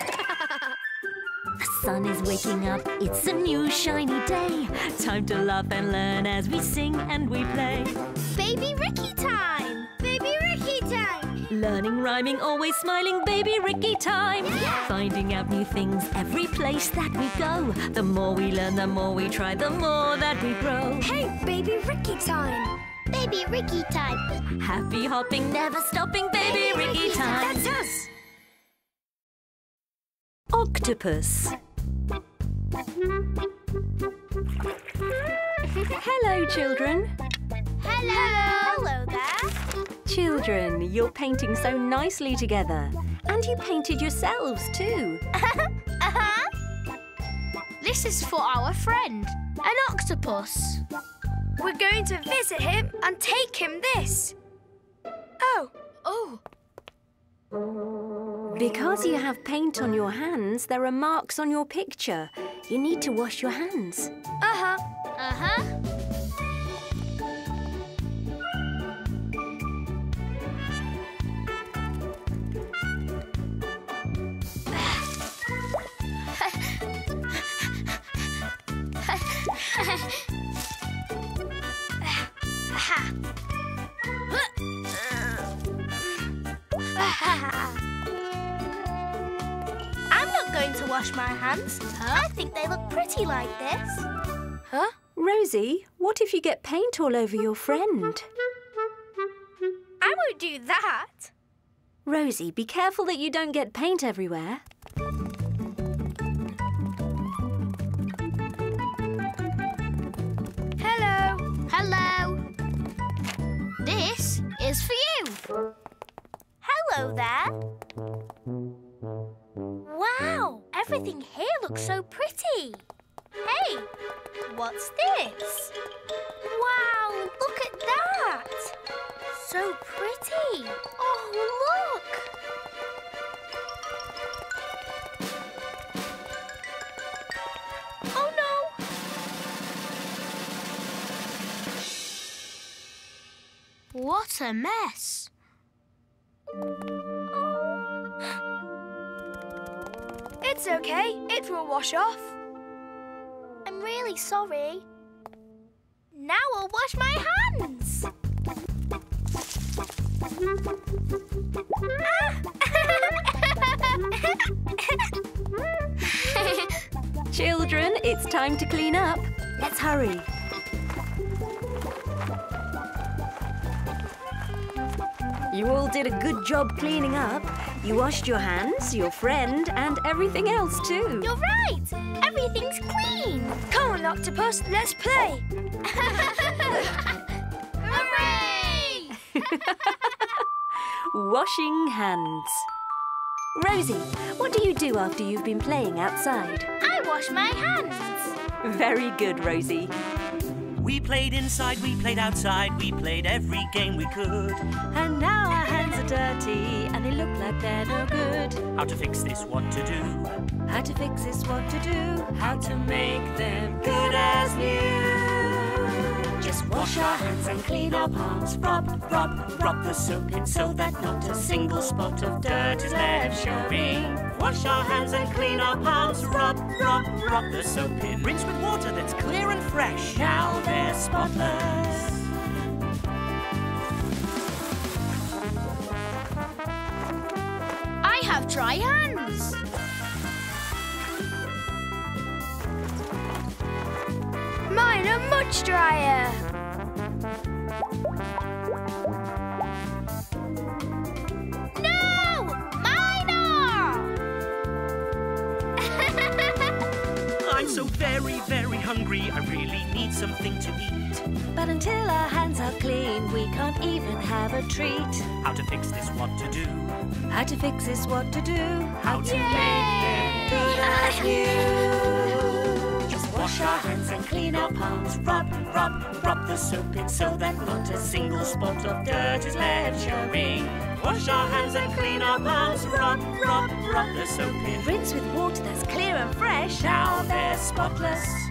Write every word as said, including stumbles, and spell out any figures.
The sun is waking up, it's a new shiny day. Time to laugh and learn as we sing and we play. BabyRiki time! BabyRiki time! Learning, rhyming, always smiling, BabyRiki time! Yeah. Finding out new things every place that we go. The more we learn, the more we try, the more that we grow. Hey, BabyRiki time! BabyRiki time! Happy hopping, never stopping, BabyRiki time! That's us! Octopus. Hello, children. Hello. Hello there. Children, you're painting so nicely together. And you painted yourselves too. Uh-huh. This is for our friend, an octopus. We're going to visit him and take him this. Oh. Oh. Because you have paint on your hands, there are marks on your picture. You need to wash your hands. Uh-huh. Uh-huh. I'm not going to wash my hands. Huh? I think they look pretty like this. Huh? Rosy, what if you get paint all over your friend? I won't do that. Rosy, be careful that you don't get paint everywhere. Hello. Hello. This is for you. Hello there. Wow, everything here looks so pretty. Hey, what's this? Wow, look at that. So pretty. Oh, look. Oh, no. What a mess. It's okay. It will wash off. I'm really sorry. Now I'll wash my hands. Children, it's time to clean up. Let's hurry. You all did a good job cleaning up. You washed your hands, your friend, and everything else too. You're right! Everything's clean! Come on, octopus, let's play! Hooray! Washing hands. Rosy, what do you do after you've been playing outside? I wash my hands. Very good, Rosy. We played inside, we played outside, we played every game we could. And now our hands are dirty, and they look like they're no good. How to fix this, what to do? How to fix this, what to do? How to make them good as new. Just wash our hands and clean our palms. Rub, rub, rub the soap in so that not a single spot of dirt is left showing. Wash our hands and clean our palms. Rub, rub, rub the soap in. Rinse with water that's clear and fresh. Now they're spotless. I have dry hands. Mine are much drier. No! Mine are! I'm so very, very hungry. I really need something to eat. But until our hands are clean, we can't even have a treat. How to fix this, what to do? How to fix this, what to do? How to Yay! Make them good as you. Wash our hands and clean our palms. Rub, rub, rub the soap in so that not a single spot of dirt is left showing. Wash our hands and clean our palms. Rub, rub, rub the soap in. Rinse with water that's clear and fresh. Now they're spotless.